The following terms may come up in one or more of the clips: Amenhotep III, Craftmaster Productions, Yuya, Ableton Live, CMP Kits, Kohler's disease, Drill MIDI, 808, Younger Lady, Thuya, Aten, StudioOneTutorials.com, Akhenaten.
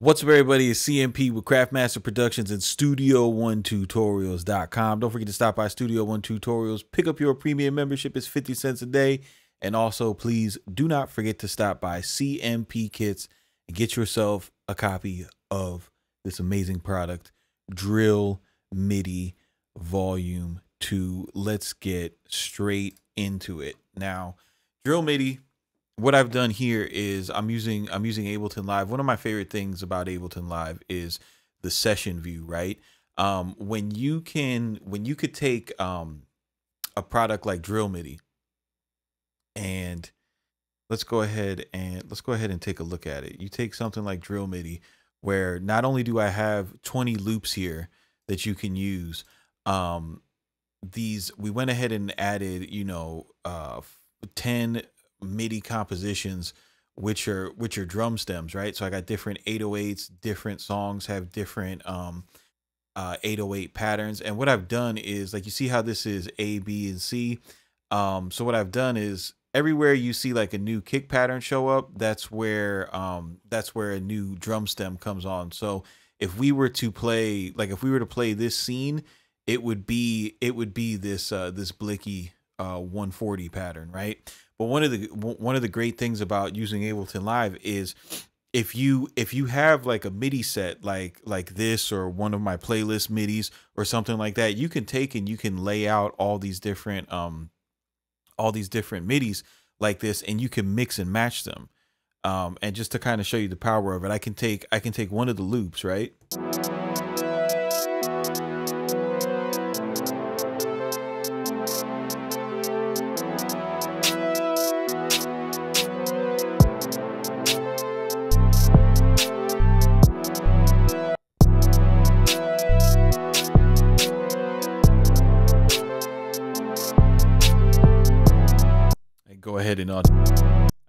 What's up, everybody? It's CMP with Craftmaster Productions and StudioOneTutorials.com. Don't forget to stop by Studio One Tutorials. Pick up your premium membership. It's 50 cents a day. And also, please do not forget to stop by CMP Kits and get yourself a copy of this amazing product, Drill MIDI Volume 2. Let's get straight into it. Now, Drill MIDI, what I've done here is I'm using Ableton Live. One of my favorite things about Ableton Live is the session view, right? When you could take a product like Drill MIDI, and let's go ahead and take a look at it. You take something like Drill MIDI, where not only do I have 20 loops here that you can use, we went ahead and added, 10 MIDI compositions, which are drum stems, right? So I got different 808s, different songs have different 808 patterns. And what I've done is, like, you see how this is A, B, and C. So what I've done is everywhere you see like a new kick pattern show up, that's where a new drum stem comes on. So if we were to play, this scene, it would be this this Blicky 140 pattern, right? But one of the great things about using Ableton Live is if you have like a MIDI set like this, or one of my playlist MIDIs or something like that, you can take and you can lay out all these different MIDIs like this, and you can mix and match them. And just to kind of show you the power of it, I can take one of the loops, right?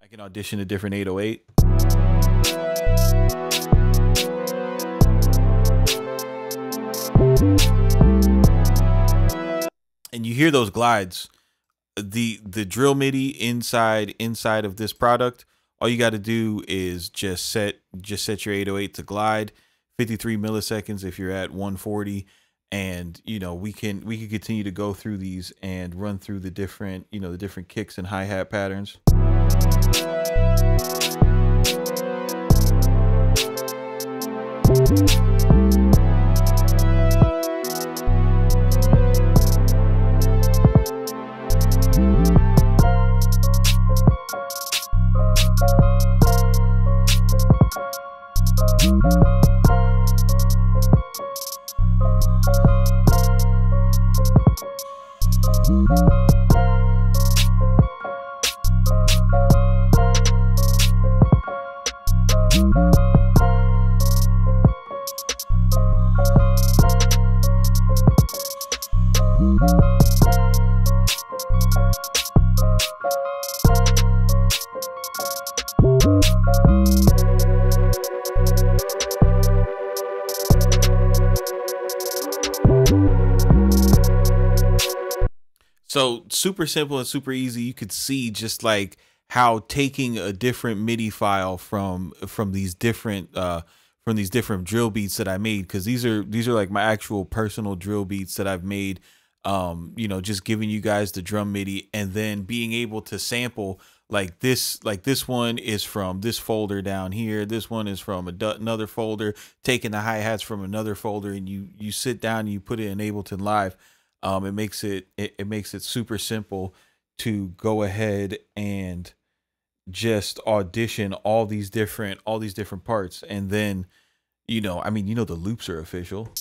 I can audition a different 808. And you hear those glides. The Drill MIDI inside of this product, all you got to do is just set your 808 to glide 53 milliseconds if you're at 140. And, we can continue to go through these and run through the different, the different kicks and hi-hat patterns. So super simple and super easy. You could see just like how taking a different MIDI file from these different drill beats that I made, because these are like my actual personal drill beats that I've made, just giving you guys the drum MIDI, and then being able to sample like this one is from this folder down here, this one is from another folder, taking the hi-hats from another folder, and you sit down and you put it in Ableton Live. It makes it super simple to go ahead and just audition all these different parts. And then, the loops are official.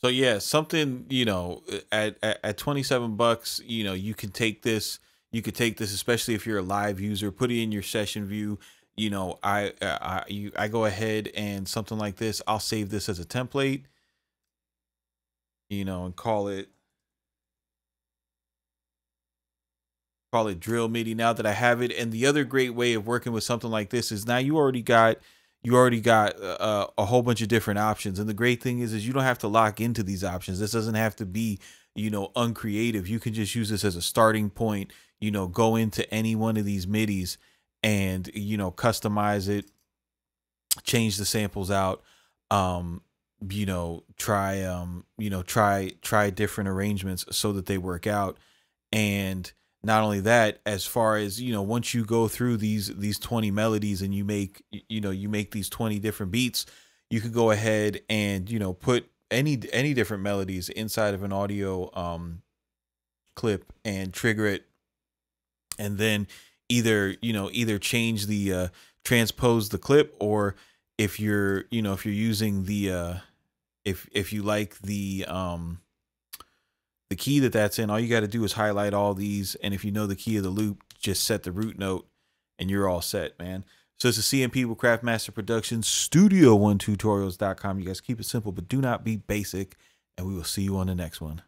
So yeah, something, at 27 bucks, you could take this, especially if you're a live user, put it in your session view. I go ahead and something like this, I'll save this as a template. you know, and call it Drill MIDI now that I have it. And the other great way of working with something like this is now you already got a whole bunch of different options. And the great thing is you don't have to lock into these options. This doesn't have to be, you know, uncreative. You can just use this as a starting point, you know, go into any one of these MIDIs and, you know, customize it, change the samples out, you know, try different arrangements so that they work out. And not only that, as far as, you know, once you go through these 20 melodies and you make these 20 different beats, you could go ahead and, you know, put any different melodies inside of an audio clip and trigger it, and then either change the transpose the clip, or if you're, you know, if you're using the if you like the key that's in, all you got to do is highlight all these, and if you know the key of the loop, just set the root note and you're all set, man. So it's a CMP with Craftmaster Productions, StudioOneTutorials.com. You guys keep it simple, but do not be basic, and we will see you on the next one.